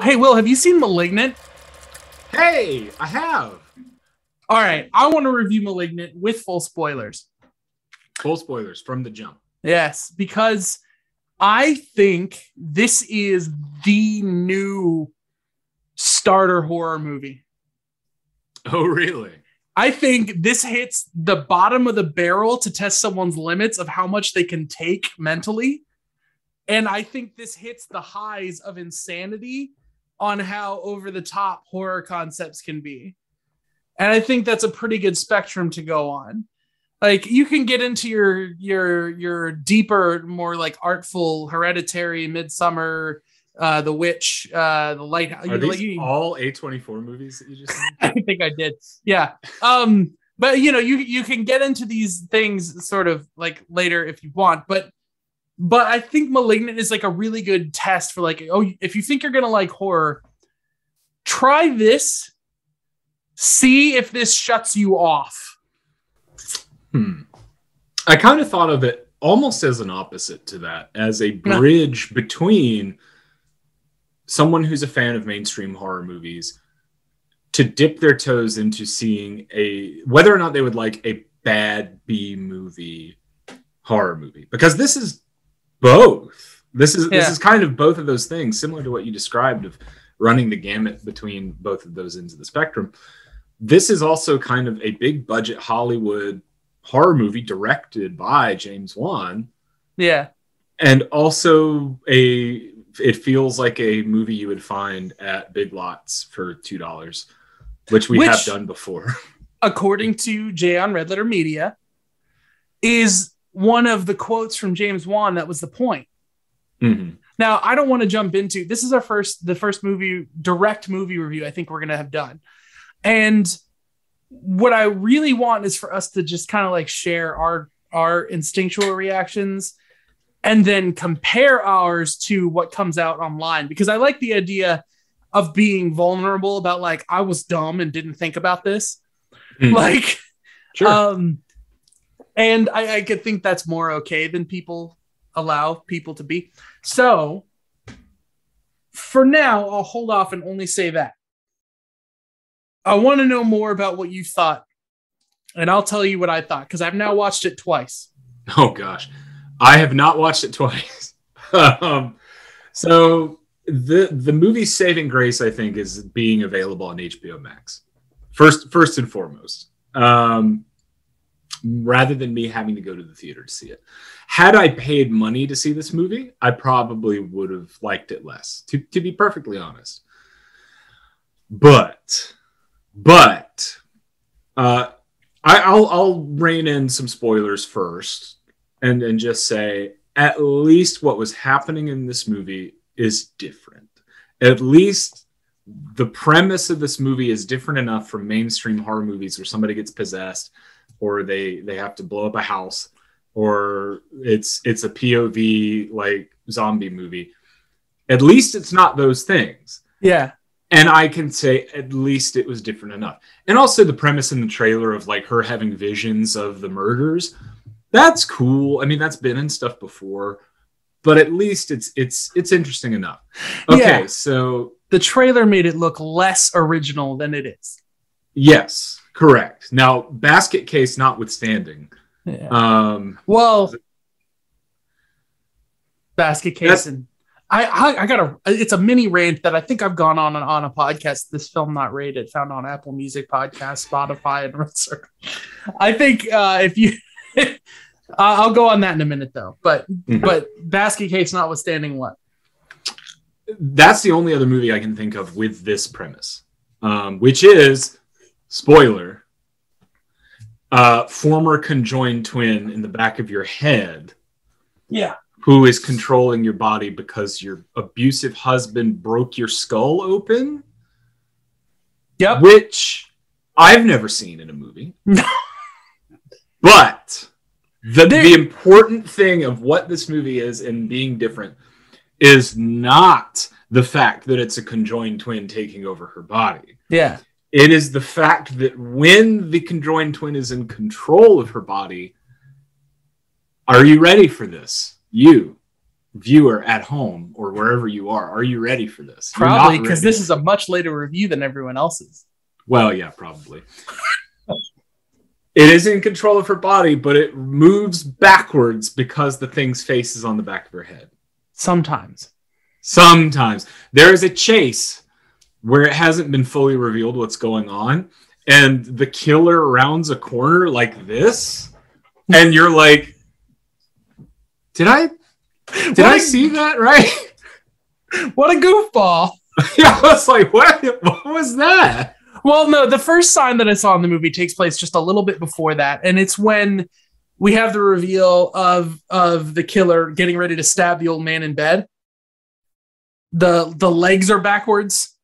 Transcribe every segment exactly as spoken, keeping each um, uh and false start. Hey, Will, have you seen Malignant? Hey, I have. All right, I want to review Malignant with full spoilers. Full spoilers from the jump. Yes, because I think this is the new starter horror movie. Oh, really? I think this hits the bottom of the barrel to test someone's limits of how much they can take mentally. And I think this hits the highs of insanity on how over-the-top horror concepts can be. And I think that's a pretty good spectrum to go on. Like, you can get into your your your deeper, more like artful Hereditary, Midsommar, uh, The Witch, uh, The Lighthouse. Are these like, all A twenty-four movies that you just said? I think I did. Yeah. Um, but, you know, you you can get into these things sort of like later if you want. But but I think Malignant is like a really good test for like, oh, if you think you're going to like horror, try this. See if this shuts you off. Hmm. I kind of thought of it almost as an opposite to that, as a bridge no. between someone who's a fan of mainstream horror movies to dip their toes into seeing a, whether or not they would like a bad B movie horror movie, because this is both. This is, yeah. this is kind of both of those things, similar to what you described of running the gamut between both of those ends of the spectrum. This is also kind of a big budget Hollywood horror movie directed by James Wan. Yeah. And also a, it feels like a movie you would find at Big Lots for two dollars, which we which, have done before. According to Jay on Red Letter Media, is one of the quotes from James Wan that was the point. Mm-hmm. Now, I don't want to jump into, this is our first, the first movie, direct movie review I think we're going to have done. And what I really want is for us to just kind of like share our, our instinctual reactions and then compare ours to what comes out online. Because I like the idea of being vulnerable about like, I was dumb and didn't think about this. Mm. Like, sure. um, and I, I could think that's more okay than people allow people to be. So for now, I'll hold off and only say that. I want to know more about what you thought, and I'll tell you what I thought, because I've now watched it twice. Oh, gosh. I have not watched it twice. um, so the the movie's saving grace, I think, is being available on H B O Max, first, first and foremost. Um rather than me having to go to the theater to see it. Had I paid money to see this movie, I probably would have liked it less, to, to be perfectly honest. But, but, uh, I, I'll, I'll rein in some spoilers first and, and just say, at least what was happening in this movie is different. At least the premise of this movie is different enough from mainstream horror movies where somebody gets possessed, or they, they have to blow up a house, or it's it's a P O V like zombie movie. At least it's not those things. Yeah. And I can say at least it was different enough. And also the premise in the trailer of like her having visions of the murders, that's cool. I mean, that's been in stuff before, but at least it's it's it's interesting enough. Okay, yeah. So the trailer made it look less original than it is. Yes. Correct. Now, Basket Case notwithstanding. Yeah. Um, well, Basket Case, and I, I, I got a. It's a mini rant that I think I've gone on and on a podcast. This Film Not Rated, found on Apple Music, Podcast, Spotify, and Ritzer. I think uh, if you, I'll go on that in a minute though. But mm-hmm. but Basket Case notwithstanding, what? That's the only other movie I can think of with this premise, um, which is. Spoiler, uh, former conjoined twin in the back of your head. Yeah. Who is controlling your body because your abusive husband broke your skull open. Yep. Which I've never seen in a movie. But the, there- the important thing of what this movie is and being different is not the fact that it's a conjoined twin taking over her body. Yeah. It is the fact that when the conjoined twin is in control of her body, are you ready for this? You, viewer at home or wherever you are, are you ready for this? Probably, because this is a much later review than everyone else's. Well, yeah, probably. It is in control of her body, but it moves backwards because the thing's face is on the back of her head. Sometimes. Sometimes. There is a chase where it hasn't been fully revealed what's going on, and the killer rounds a corner like this, and you're like, did I did what I a, see that right? What a goofball. Yeah, I was like, what, what was that? Well, no, the first sign that I saw in the movie takes place just a little bit before that, and it's when we have the reveal of of the killer getting ready to stab the old man in bed. The the legs are backwards.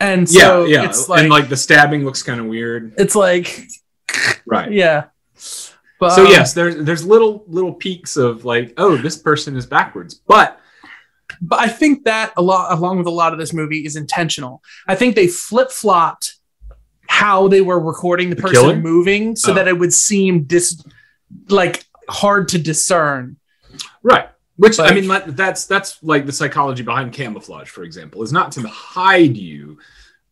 And so yeah, yeah. It's like, and like the stabbing looks kind of weird. It's like, right. Yeah. But, so um, yes, there's there's little little peaks of like, oh, this person is backwards. But But I think that a lot, along with a lot of this movie, is intentional. I think they flip-flopped how they were recording the, the person killer? moving so oh. that it would seem dis, like hard to discern. Right. Which, like, I mean, that's that's like the psychology behind camouflage, for example, is not to hide you,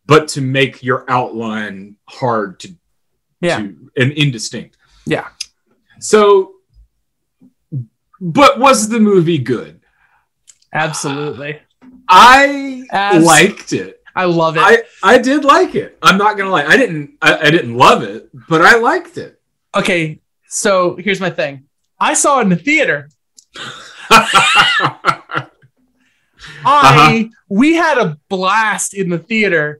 but to make your outline hard to, yeah. to and indistinct. Yeah. So, but was the movie good? Absolutely. I Absolutely. liked it. I love it. I, I did like it. I'm not gonna lie. I didn't I, I didn't love it, but I liked it. Okay, so here's my thing. I saw it in the theater. I uh-huh. we had a blast in the theater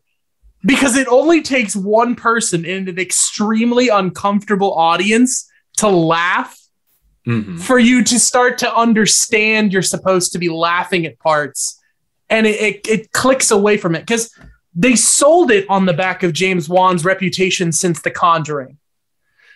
because it only takes one person in an extremely uncomfortable audience to laugh. Mm-hmm. For you to start to understand you're supposed to be laughing at parts, and it, it, it clicks away from it, because they sold it on the back of James Wan's reputation since The Conjuring.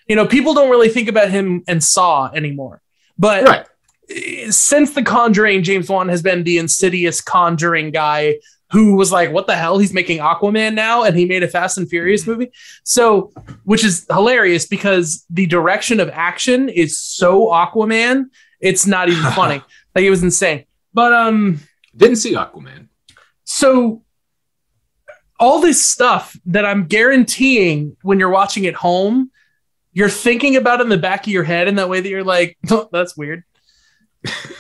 You know, people don't really think about him and Saw anymore, but right. since The Conjuring, James Wan has been the insidious Conjuring guy who was like, what the hell? He's making Aquaman now, and he made a Fast and Furious movie. So, which is hilarious because the direction of action is so Aquaman, it's not even funny. Like, it was insane. But, um... didn't see Aquaman. So, all this stuff that I'm guaranteeing when you're watching at home, you're thinking about in the back of your head in that way that you're like, oh, that's weird.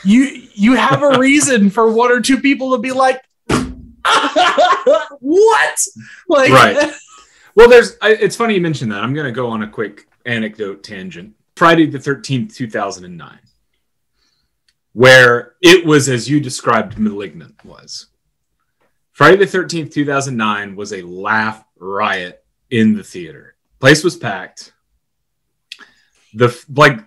you You have a reason for one or two people to be like, what? Like, right. Well, there's. I, it's funny you mentioned that. I'm going to go on a quick anecdote tangent. Friday the thirteenth, two thousand nine, where it was as you described Malignant was. Friday the thirteenth, two thousand nine was a laugh riot in the theater. Place was packed. The like,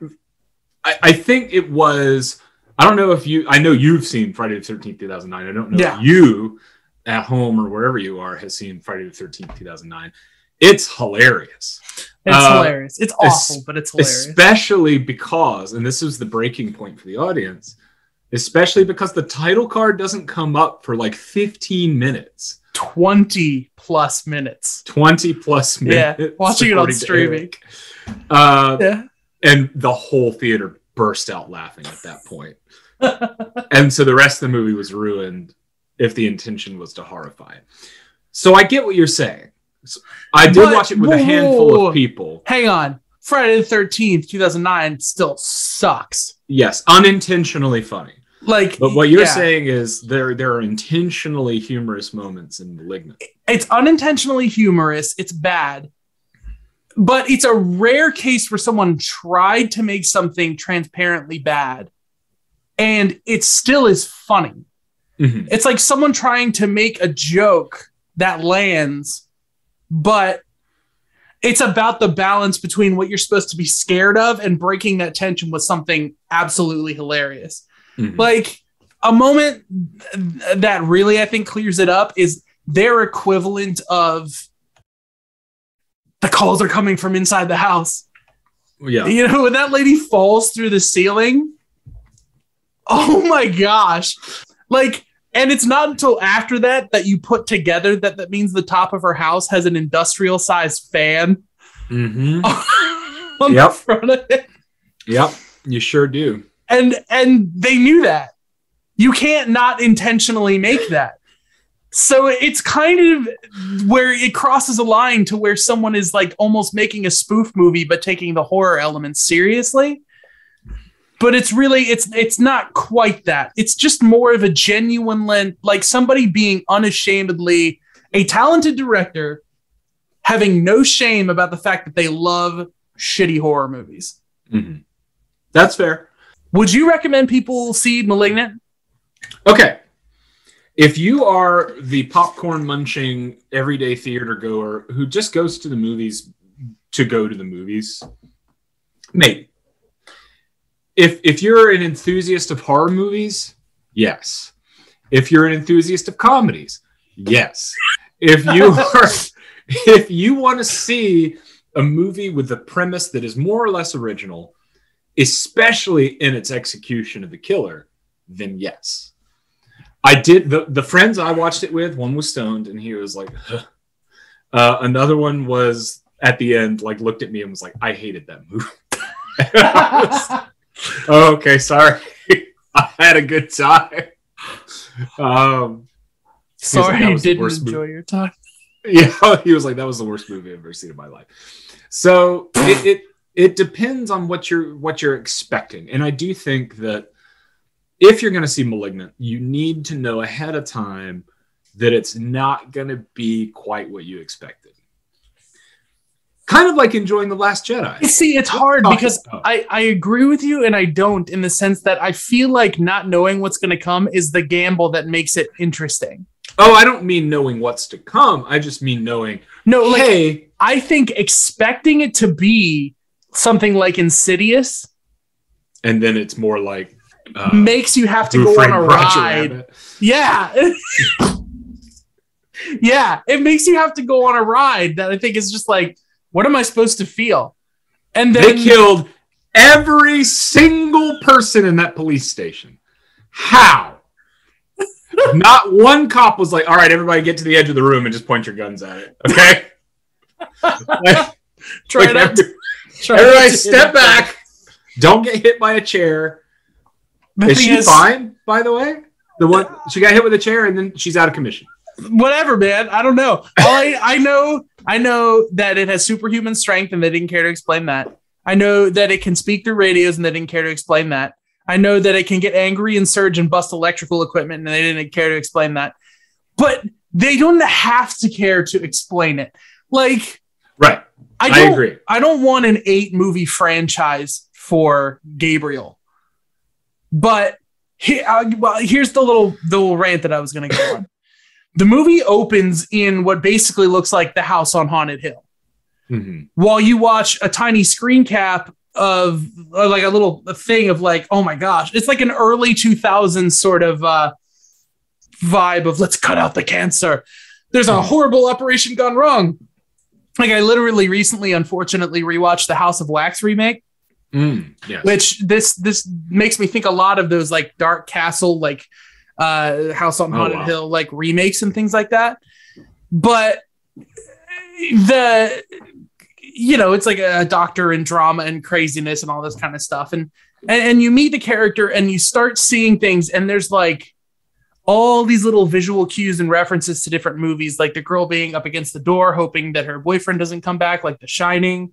I, I think it was. I don't know if you. I know you've seen Friday the thirteenth, two thousand nine. I don't know yeah. if you. At home or wherever you are has seen Friday the thirteenth, two thousand nine. It's hilarious. It's uh, hilarious. It's awful, but it's hilarious. Especially because, and this is the breaking point for the audience, especially because the title card doesn't come up for like fifteen minutes. twenty plus minutes. twenty plus minutes. Yeah, watching it on streaming. Uh, yeah. And the whole theater burst out laughing at that point. And so the rest of the movie was ruined if the intention was to horrify it. So I get what you're saying. I did but, watch it with whoa, a handful of people. Hang on. Friday the thirteenth, two thousand nine still sucks. Yes, unintentionally funny. Like, but what you're yeah. saying is there, there are intentionally humorous moments in Malignant. It's unintentionally humorous. It's bad. But it's a rare case where someone tried to make something transparently bad, and it still is funny. Mm-hmm. It's like someone trying to make a joke that lands, but it's about the balance between what you're supposed to be scared of and breaking that tension with something absolutely hilarious. Mm-hmm. Like a moment th- that really, I think, clears it up is their equivalent of the calls are coming from inside the house. Yeah. You know, when that lady falls through the ceiling. Oh my gosh. Like, and it's not until after that that you put together that that means the top of her house has an industrial-sized fan mm-hmm. on yep. the front of it. Yep, you sure do. And and they knew that. You can't not intentionally make that. So it's kind of where it crosses a line to where someone is like almost making a spoof movie, but taking the horror elements seriously. But it's really, it's it's not quite that. It's just more of a genuine lens, like somebody being unashamedly a talented director, having no shame about the fact that they love shitty horror movies. Mm-hmm. That's fair. Would you recommend people see Malignant? Okay. If you are the popcorn munching everyday theater goer who just goes to the movies to go to the movies, maybe. If if you're an enthusiast of horror movies, yes. If you're an enthusiast of comedies, yes. If you are, if you want to see a movie with the premise that is more or less original, especially in its execution of the killer, then yes. I did the, the friends I watched it with, one was stoned and he was like, huh. uh, another one was at the end, like looked at me and was like, I hated that movie. I was, oh, okay. Sorry. I had a good time. Um, sorry. Like, you didn't enjoy movie. Your time. Yeah. He was like, that was the worst movie I've ever seen in my life. So it, it, it depends on what you're, what you're expecting. And I do think that, if you're going to see Malignant, you need to know ahead of time that it's not going to be quite what you expected. Kind of like enjoying The Last Jedi. See, it's hard because I, I agree with you and I don't, in the sense that I feel like not knowing what's going to come is the gamble that makes it interesting. Oh, I don't mean knowing what's to come. I just mean knowing, no, like, hey. I think expecting it to be something like Insidious. And then it's more like, Uh, makes you have to go on a ride. Yeah. Yeah. It makes you have to go on a ride that I think is just like, what am I supposed to feel? And then they killed every single person in that police station. How? Not one cop was like, all right, everybody get to the edge of the room and just point your guns at it. Okay. like, Try like it every, to, try everybody to step back. Don't get hit by a chair. The is she is, fine, by the way? The one she got hit with a chair and then she's out of commission. Whatever, man. I don't know. All I, I know I know that it has superhuman strength and they didn't care to explain that. I know that it can speak through radios and they didn't care to explain that. I know that it can get angry and surge and bust electrical equipment and they didn't care to explain that. But they don't have to care to explain it. Like, right. I, don't, I agree. I don't want an eight movie franchise for Gabriel. But he, uh, well, here's the little, the little rant that I was going to go on. The movie opens in what basically looks like the house on Haunted Hill. Mm-hmm. While you watch a tiny screen cap of uh, like a little a thing of like, oh my gosh, it's like an early two thousands sort of uh, vibe of let's cut out the cancer. There's a horrible operation gone wrong. Like I literally recently, unfortunately, rewatched the House of Wax remake. Mm, yes. Which this this makes me think a lot of those like Dark Castle, like uh House on Haunted oh, wow. Hill, like remakes and things like that. But the you know it's like a doctor in drama and craziness and all this kind of stuff, and, and and you meet the character and you start seeing things, and there's like all these little visual cues and references to different movies, like the girl being up against the door hoping that her boyfriend doesn't come back, like The Shining.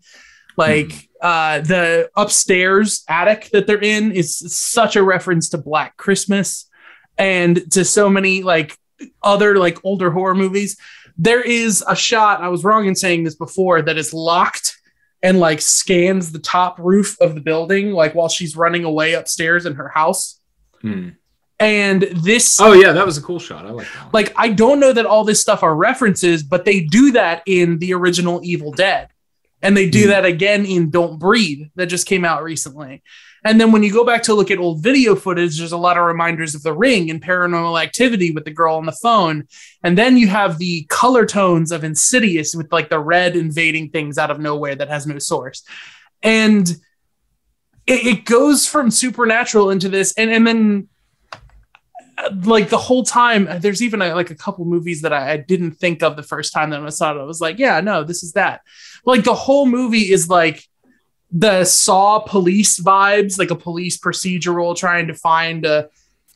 Like mm. uh, the upstairs attic that they're in is such a reference to Black Christmas and to so many like other like older horror movies. There is a shot, I was wrong in saying this before, that is locked and like scans the top roof of the building, like while she's running away upstairs in her house. Mm. And this, oh yeah, that was a cool shot. I like that one. Like I don't know that all this stuff are references, but they do that in the original Evil Dead. And they do that again in Don't Breathe that just came out recently. And then when you go back to look at old video footage, there's a lot of reminders of The Ring and Paranormal Activity with the girl on the phone. And then you have the color tones of Insidious with like the red invading things out of nowhere that has no source. And it, it goes from supernatural into this. And, and then like the whole time, there's even a, like a couple movies that I, I didn't think of the first time that I saw it. I was like, yeah, no, this is that. Like the whole movie is like the Saw police vibes, like a police procedural trying to find a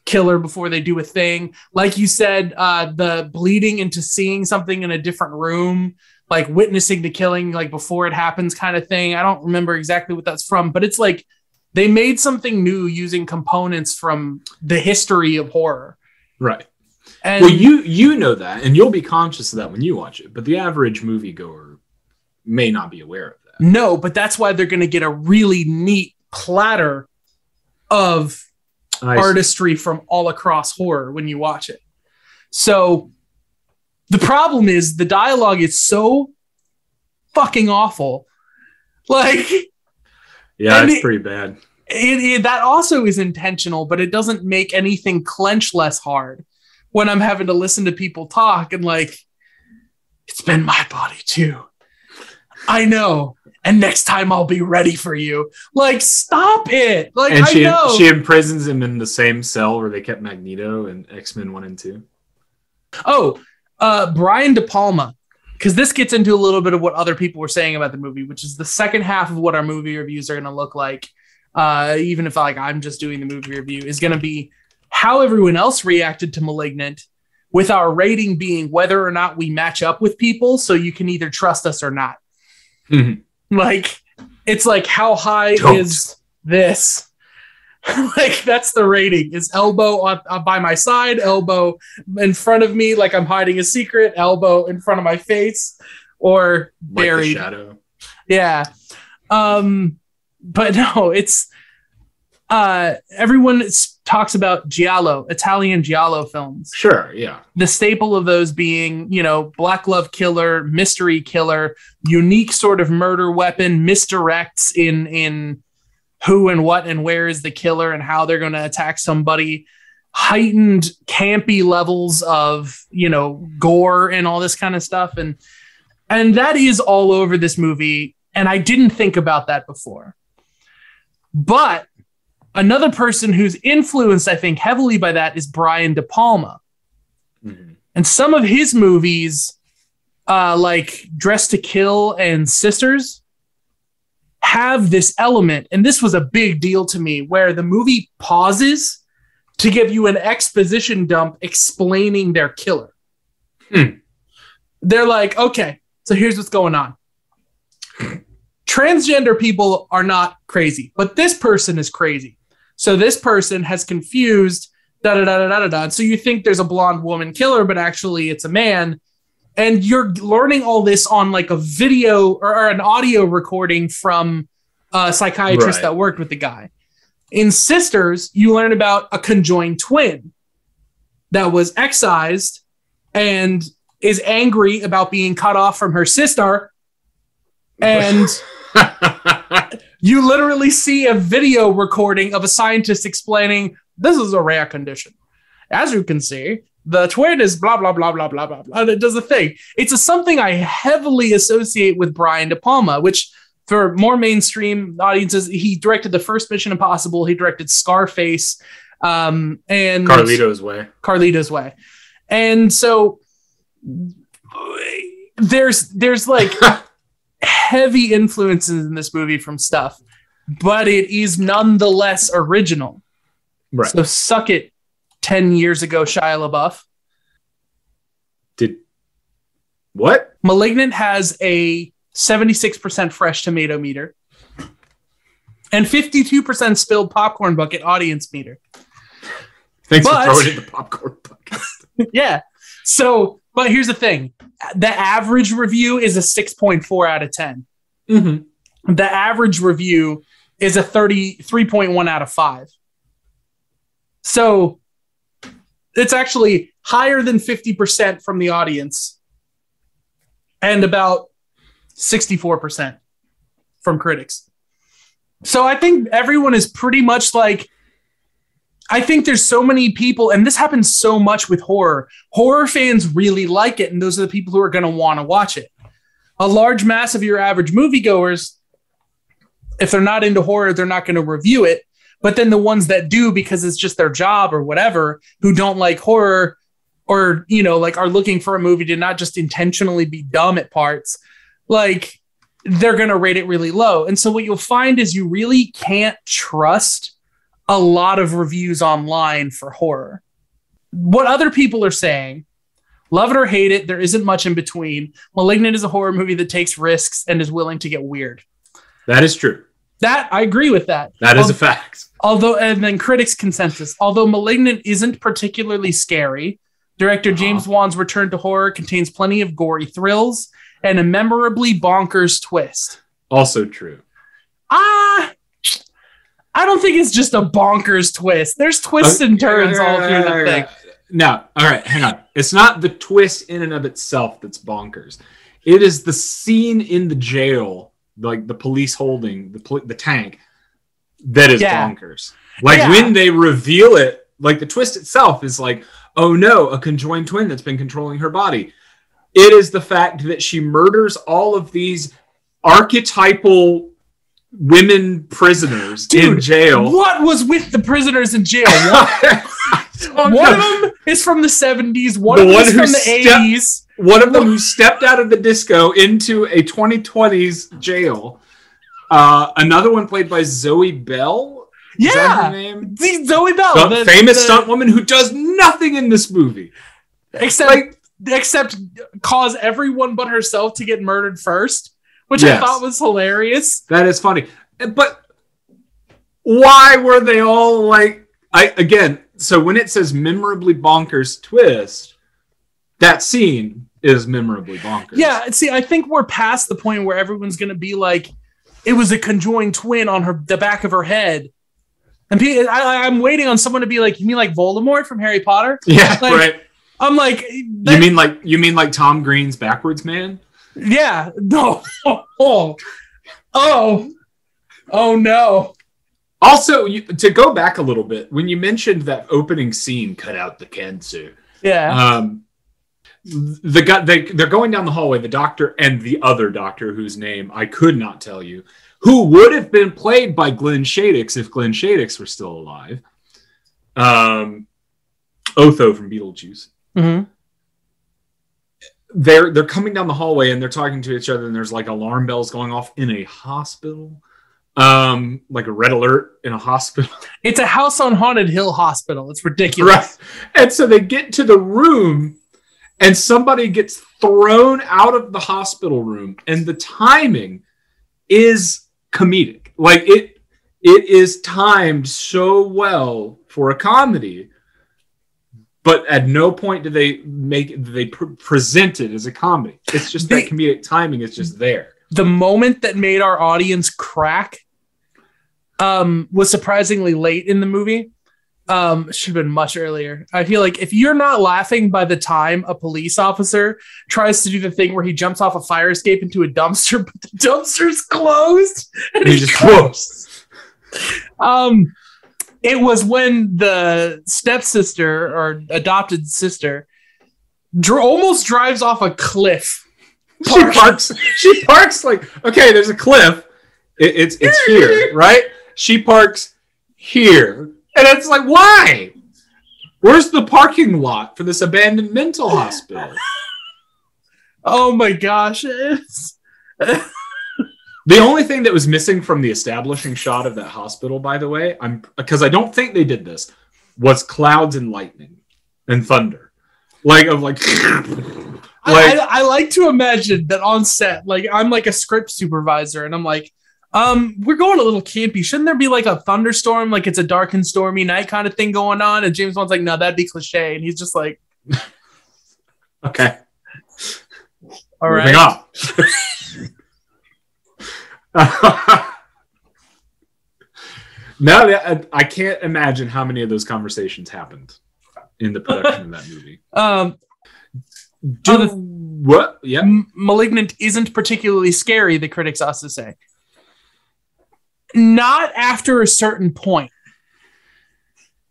killer before they do a thing. Like you said, uh, the bleeding into seeing something in a different room, like witnessing the killing, like before it happens kind of thing. I don't remember exactly what that's from, but it's like they made something new using components from the history of horror. Right. And well, you, you know that, and you'll be conscious of that when you watch it, but the average moviegoer may not be aware of that. No, but that's why they're going to get a really neat platter of I artistry see. From all across horror when you watch it. So the problem is the dialogue is so fucking awful. Like, yeah, it's it, pretty bad. It, it, that also is intentional, but it doesn't make anything clench less hard when I'm having to listen to people talk and like, it's been my body too. I know. And next time I'll be ready for you. Like, stop it. Like, and she, I know. She imprisons him in the same cell where they kept Magneto in X-Men one and two. Oh, uh, Brian De Palma. Because this gets into a little bit of what other people were saying about the movie, which is the second half of what our movie reviews are going to look like. Uh, even if like I'm just doing the movie review, is going to be how everyone else reacted to Malignant, with our rating being whether or not we match up with people. So you can either trust us or not. Mm-hmm. Like, it's like, how high Don't. Is this? Like, that's the rating. Is elbow on, on by my side, elbow in front of me, like I'm hiding a secret, elbow in front of my face, or buried. Like the shadow. Yeah. Um, but no, it's, uh, everyone talks about Giallo, Italian Giallo films. Sure, yeah. The staple of those being, you know, black love killer, mystery killer, unique sort of murder weapon, misdirects in in who and what and where is the killer and how they're going to attack somebody, heightened campy levels of, you know, gore and all this kind of stuff. And and that is all over this movie. And I didn't think about that before. But another person who's influenced, I think, heavily by that is Brian De Palma. Mm-hmm. And some of his movies, uh, like Dressed to Kill and Sisters, have this element. And this was a big deal to me, where the movie pauses to give you an exposition dump explaining their killer. Mm. They're like, okay, so here's what's going on. Transgender people are not crazy, but this person is crazy. So this person has confused da da da da da da. So you think there's a blonde woman killer, but actually it's a man. And you're learning all this on like a video or, or an audio recording from a psychiatrist right. that worked with the guy. In Sisters, you learn about a conjoined twin that was excised and is angry about being cut off from her sister. And you literally see a video recording of a scientist explaining, this is a rare condition. As you can see, the twin is blah, blah, blah, blah, blah, blah, blah. It does a thing. It's a, something I heavily associate with Brian De Palma, which for more mainstream audiences, he directed the first Mission Impossible. He directed Scarface um, and Carlito's Way. Carlito's Way. And so there's, there's like heavy influences in this movie from stuff, but it is nonetheless original. Right. So suck it. ten years ago, Shia LaBeouf. Did what? Malignant has a seventy-six percent fresh tomato meter and fifty-two percent spilled popcorn bucket audience meter. Thanks but, for throwing in the popcorn bucket. Yeah. So, but here's the thing. The average review is a six point four out of ten. Mm-hmm. The average review is a thirty-three point one out of five. So it's actually higher than fifty percent from the audience and about sixty-four percent from critics. So I think everyone is pretty much like, I think there's so many people, and this happens so much with horror. Horror fans really like it, and those are the people who are going to want to watch it. A large mass of your average moviegoers, if they're not into horror, they're not going to review it. But then the ones that do, because it's just their job or whatever, who don't like horror or, you know, like are looking for a movie to not just intentionally be dumb at parts, like they're going to rate it really low. And so what you'll find is you really can't trust a lot of reviews online for horror. What other people are saying, love it or hate it, there isn't much in between. Malignant is a horror movie that takes risks and is willing to get weird. That is true. That, I agree with that. That is although, a fact. Although, and then critics' consensus. Although Malignant isn't particularly scary, director James oh. Wan's return to horror contains plenty of gory thrills and a memorably bonkers twist. Also true. Ah, I don't think it's just a bonkers twist. There's twists okay. and turns all through the thing. No, all right, hang on. It's not the twist in and of itself that's bonkers. It is the scene in the jail, like the police holding the pol- the tank, that is yeah. bonkers. Like yeah. when they reveal it, like the twist itself is like, oh no, a conjoined twin that's been controlling her body. It is the fact that she murders all of these archetypal women prisoners Dude, in jail. What was with the prisoners in jail? What? One no. of them is from the seventies. One the of them is from the step- eighties. One of them who stepped out of the disco into a twenty twenties jail. Uh, another one played by Zoe Bell. Yeah. Is that her name? The Zoe Bell. Some the famous the... stunt woman who does nothing in this movie. Except like, except cause everyone but herself to get murdered first, which yes. I thought was hilarious. That is funny. But why were they all like... I again, so when it says memorably bonkers twist, that scene is memorably bonkers. Yeah, see, I think we're past the point where everyone's going to be like, it was a conjoined twin on her the back of her head. And P- I, I'm waiting on someone to be like, you mean like Voldemort from Harry Potter? Yeah, like, right. I'm like... That, you mean like you mean like Tom Green's Backwards Man? Yeah. No. Oh. Oh. Oh, no. Also, you, to go back a little bit, when you mentioned that opening scene, cut out the cancer. Yeah. Um, the guy, they, they're going down the hallway, the doctor and the other doctor, whose name I could not tell you, who would have been played by Glenn Shadix if Glenn Shadix were still alive. Um, Otho from Beetlejuice. Mm-hmm. They're, they're coming down the hallway and they're talking to each other and there's like alarm bells going off in a hospital. Um, like a red alert in a hospital. It's a House on Haunted Hill hospital. It's ridiculous. Right. And so they get to the room and somebody gets thrown out of the hospital room. And the timing is comedic. Like it, it is timed so well for a comedy, but at no point do they make it, they pre- present it as a comedy. It's just they, that comedic timing is just there. The moment that made our audience crack um, was surprisingly late in the movie. Um, should have been much earlier. I feel like if you're not laughing by the time a police officer tries to do the thing where he jumps off a fire escape into a dumpster, but the dumpster's closed and he just closed. Um, it was when the stepsister or adopted sister dr- almost drives off a cliff. She parks. She parks like, okay, there's a cliff. It, it's it's here, right? She parks here. And it's like, why? Where's the parking lot for this abandoned mental hospital? Oh my gosh. The only thing that was missing from the establishing shot of that hospital, by the way, I'm because I don't think they did this, was clouds and lightning and thunder. Like, of like... Like, I, I like to imagine that on set, like I'm like a script supervisor and I'm like, um, we're going a little campy. Shouldn't there be like a thunderstorm? Like it's a dark and stormy night kind of thing going on. And James Wan's like, no, that'd be cliche. And he's just like, okay. All right. Moving on. No, I can't imagine how many of those conversations happened in the production of that movie. Um, Do oh, what? Yeah, Malignant isn't particularly scary. The critics also say, not after a certain point,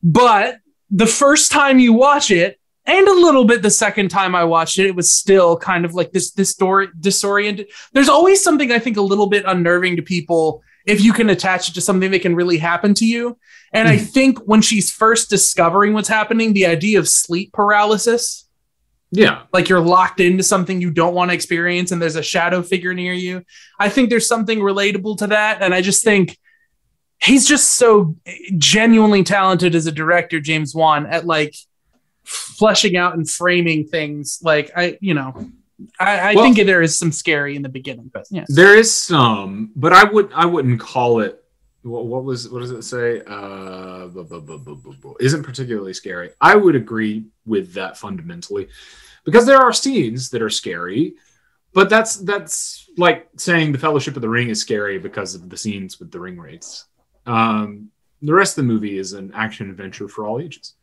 but the first time you watch it, and a little bit the second time I watched it, it was still kind of like this, this story disoriented. There's always something I think a little bit unnerving to people if you can attach it to something that can really happen to you. And mm-hmm. I think when she's first discovering what's happening, the idea of sleep paralysis. Yeah. Like you're locked into something you don't want to experience and there's a shadow figure near you. I think there's something relatable to that. And I just think he's just so genuinely talented as a director, James Wan, at like fleshing out and framing things. Like I, you know, I, I well, think there is some scary in the beginning, but yeah, there is some, but I would, I wouldn't call it. What, what was, what does it say? Uh, blah, blah, blah, blah, blah, blah. Isn't particularly scary. I would agree with that fundamentally because there are scenes that are scary, but that's, that's like saying the Fellowship of the Ring is scary because of the scenes with the ring wraiths. Um, the rest of the movie is an action adventure for all ages.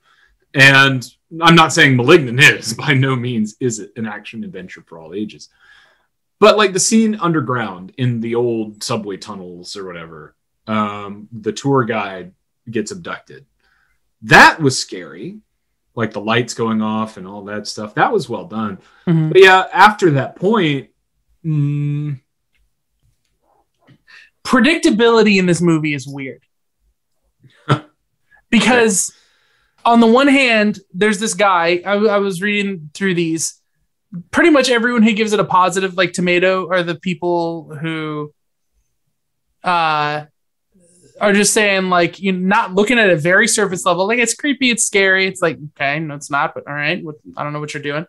And I'm not saying Malignant is, by no means is it an action adventure for all ages. But like the scene underground in the old subway tunnels or whatever, um, the tour guide gets abducted. That was scary. Like the lights going off and all that stuff. That was well done. Mm-hmm. But yeah, after that point... Mm, predictability in this movie is weird. Because... Okay. On the one hand, there's this guy, I, I was reading through these, pretty much everyone who gives it a positive, like tomato, are the people who uh, are just saying, like, you're not looking at a very surface level. Like, it's creepy, it's scary. It's like, okay, no, it's not, but all right. What, I don't know what you're doing.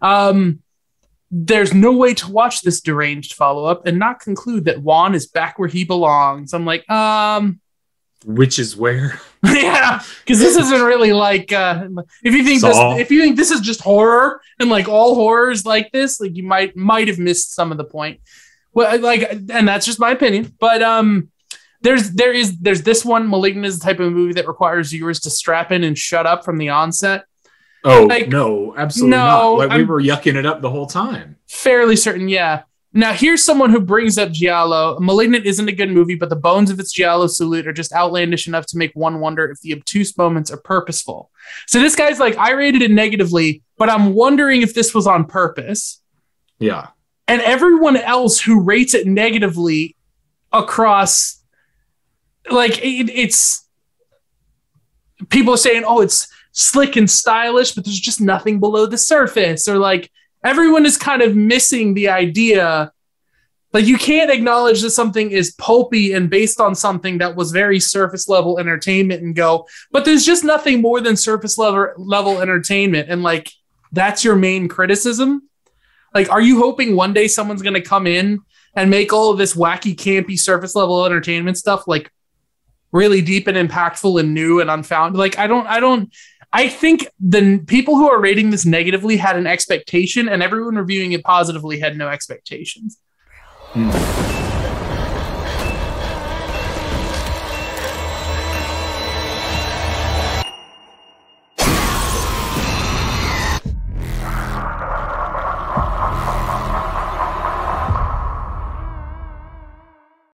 Um, there's no way to watch this deranged follow-up and not conclude that Juan is back where he belongs. I'm like, um... which is where yeah, because this isn't really like uh if you think Saw. this if you think this is just horror and like all horrors like this, like you might might have missed some of the point. Well, like, and that's just my opinion, but um there's there is there's this one. Malignant is the type of movie that requires viewers to strap in and shut up from the onset. Oh, like, no, absolutely no, not. Like, I'm we were yucking it up the whole time, fairly certain. Yeah. Now, here's someone who brings up Giallo. Malignant isn't a good movie, but the bones of its Giallo salute are just outlandish enough to make one wonder if the obtuse moments are purposeful. So this guy's like, I rated it negatively, but I'm wondering if this was on purpose. Yeah. And everyone else who rates it negatively across, like, it, it's, people are saying, oh, it's slick and stylish, but there's just nothing below the surface, or like, everyone is kind of missing the idea. Like, you can't acknowledge that something is pulpy and based on something that was very surface level entertainment and go, but there's just nothing more than surface level level entertainment. And like, that's your main criticism. Like, are you hoping one day someone's going to come in and make all of this wacky, campy surface level entertainment stuff, like really deep and impactful and new and unfound? Like, I don't, I don't, I think the n- people who are rating this negatively had an expectation, and everyone reviewing it positively had no expectations. Mm.